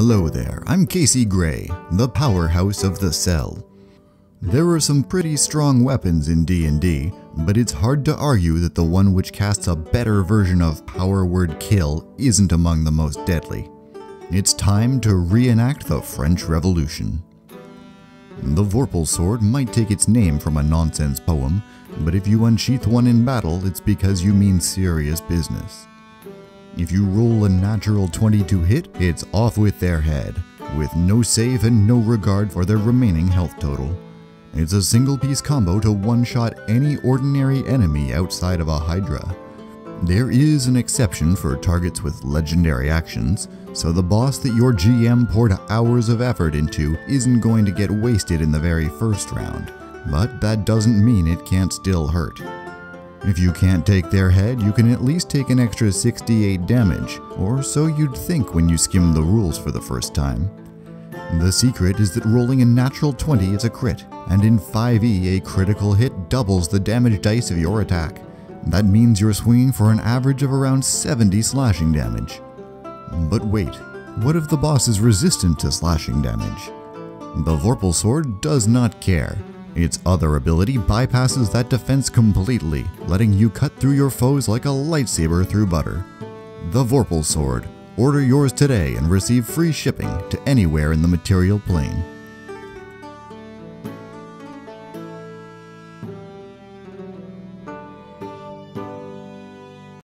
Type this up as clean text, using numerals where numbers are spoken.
Hello there, I'm Casey Gray, the powerhouse of the cell. There are some pretty strong weapons in D&D, but it's hard to argue that the one which casts a better version of Power Word Kill isn't among the most deadly. It's time to reenact the French Revolution. The Vorpal Sword might take its name from a nonsense poem, but if you unsheath one in battle, it's because you mean serious business. If you roll a natural 20 to hit, it's off with their head, with no save and no regard for their remaining health total. It's a single-piece combo to one-shot any ordinary enemy outside of a Hydra. There is an exception for targets with legendary actions, so the boss that your GM poured hours of effort into isn't going to get wasted in the very first round, but that doesn't mean it can't still hurt. If you can't take their head, you can at least take an extra 68 damage, or so you'd think when you skimmed the rules for the first time. The secret is that rolling a natural 20 is a crit, and in 5e a critical hit doubles the damage dice of your attack. That means you're swinging for an average of around 70 slashing damage. But wait, what if the boss is resistant to slashing damage? The Vorpal Sword does not care. Its other ability bypasses that defense completely, letting you cut through your foes like a lightsaber through butter. The Vorpal Sword. Order yours today and receive free shipping to anywhere in the Material Plane.